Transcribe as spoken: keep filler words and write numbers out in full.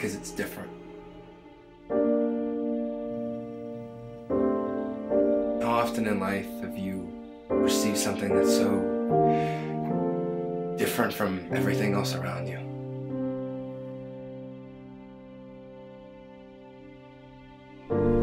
because it's different. How often in life have you received something that's so different from everything else around you? Thank you.